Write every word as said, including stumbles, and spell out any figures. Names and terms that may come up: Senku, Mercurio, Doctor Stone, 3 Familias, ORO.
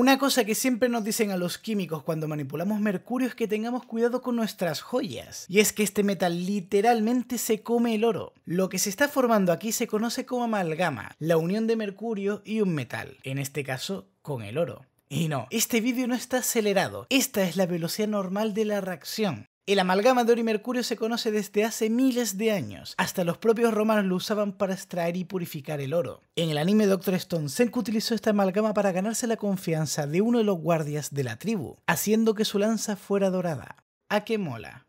Una cosa que siempre nos dicen a los químicos cuando manipulamos mercurio es que tengamos cuidado con nuestras joyas. Y es que este metal literalmente se come el oro. Lo que se está formando aquí se conoce como amalgama, la unión de mercurio y un metal, en este caso con el oro. Y no, este vídeo no está acelerado, esta es la velocidad normal de la reacción. El amalgama de oro y mercurio se conoce desde hace miles de años. Hasta los propios romanos lo usaban para extraer y purificar el oro. En el anime Doctor Stone, Senku utilizó esta amalgama para ganarse la confianza de uno de los guardias de la tribu, haciendo que su lanza fuera dorada. ¿A qué mola?